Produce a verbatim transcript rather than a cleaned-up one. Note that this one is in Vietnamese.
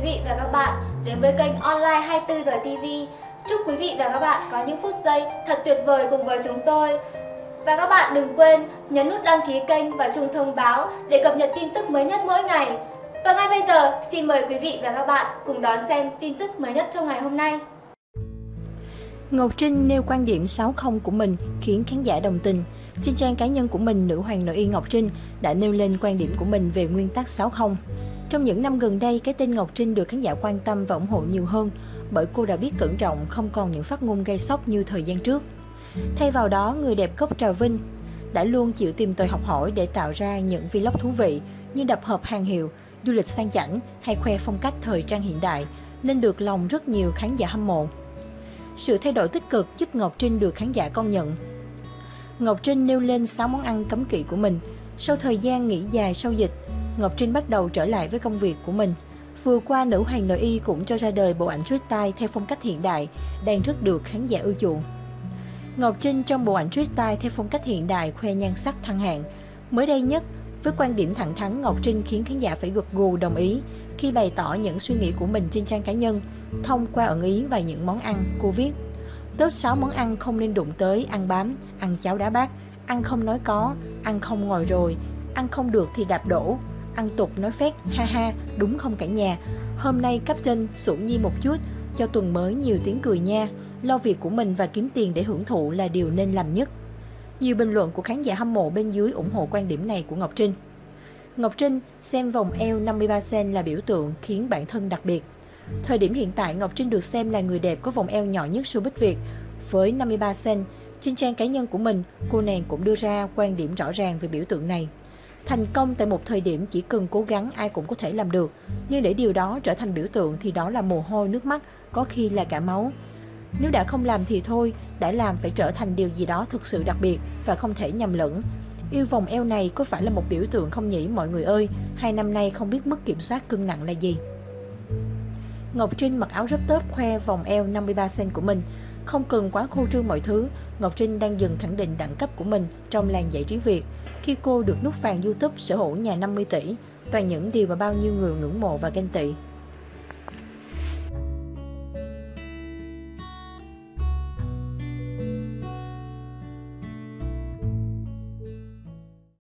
quý vị và các bạn đến với kênh Online hai mươi tư giờ ti vi. Chúc quý vị và các bạn có những phút giây thật tuyệt vời cùng với chúng tôi. Và các bạn đừng quên nhấn nút đăng ký kênh và chuông thông báo để cập nhật tin tức mới nhất mỗi ngày. Và ngay bây giờ, xin mời quý vị và các bạn cùng đón xem tin tức mới nhất trong ngày hôm nay. Ngọc Trinh nêu quan điểm sáu không của mình khiến khán giả đồng tình. Trên trang cá nhân của mình, nữ hoàng nội y Ngọc Trinh đã nêu lên quan điểm của mình về nguyên tắc sáu không. Trong những năm gần đây, cái tên Ngọc Trinh được khán giả quan tâm và ủng hộ nhiều hơn bởi cô đã biết cẩn trọng, không còn những phát ngôn gây sốc như thời gian trước. Thay vào đó, người đẹp gốc Trà Vinh đã luôn chịu tìm tòi học hỏi để tạo ra những vlog thú vị như đập hộp hàng hiệu, du lịch sang chảnh hay khoe phong cách thời trang hiện đại, nên được lòng rất nhiều khán giả hâm mộ. Sự thay đổi tích cực giúp Ngọc Trinh được khán giả công nhận. Ngọc Trinh nêu lên sáu món ăn cấm kỵ của mình. Sau thời gian nghỉ dài sau dịch, Ngọc Trinh bắt đầu trở lại với công việc của mình. Vừa qua, nữ hoàng nội y cũng cho ra đời bộ ảnh freestyle theo phong cách hiện đại, đang rất được khán giả ưa chuộng. Ngọc Trinh trong bộ ảnh freestyle theo phong cách hiện đại khoe nhan sắc thăng hạng. Mới đây nhất, với quan điểm thẳng thắn, Ngọc Trinh khiến khán giả phải gật gù đồng ý khi bày tỏ những suy nghĩ của mình trên trang cá nhân, thông qua ẩn ý và những món ăn, cô viết. Top sáu món ăn không nên đụng tới: ăn bám, ăn cháo đá bát, ăn không nói có, ăn không ngồi rồi, ăn không được thì đạp đổ, ăn tục nói phét, ha ha, đúng không cả nhà. Hôm nay cấp trên sủng nhi một chút, cho tuần mới nhiều tiếng cười nha. Lo việc của mình và kiếm tiền để hưởng thụ là điều nên làm nhất. Nhiều bình luận của khán giả hâm mộ bên dưới ủng hộ quan điểm này của Ngọc Trinh. Ngọc Trinh xem vòng eo năm mươi ba xăng-ti-mét là biểu tượng khiến bản thân đặc biệt. Thời điểm hiện tại, Ngọc Trinh được xem là người đẹp có vòng eo nhỏ nhất showbiz Việt. Với năm mươi ba xăng-ti-mét, trên trang cá nhân của mình, cô nàng cũng đưa ra quan điểm rõ ràng về biểu tượng này. Thành công tại một thời điểm chỉ cần cố gắng ai cũng có thể làm được. Nhưng để điều đó trở thành biểu tượng thì đó là mồ hôi, nước mắt, có khi là cả máu. Nếu đã không làm thì thôi, đã làm phải trở thành điều gì đó thực sự đặc biệt và không thể nhầm lẫn. Yêu vòng eo này có phải là một biểu tượng không nhỉ mọi người ơi? Hai năm nay không biết mức kiểm soát cân nặng là gì. Ngọc Trinh mặc áo rất tớp khoe vòng eo năm mươi ba xăng-ti-mét của mình. Không cần quá khô trương mọi thứ, Ngọc Trinh đang dần khẳng định đẳng cấp của mình trong làng giải trí Việt. Khi cô được nút vàng YouTube, sở hữu nhà năm mươi tỷ, toàn những điều mà bao nhiêu người ngưỡng mộ và ganh tị.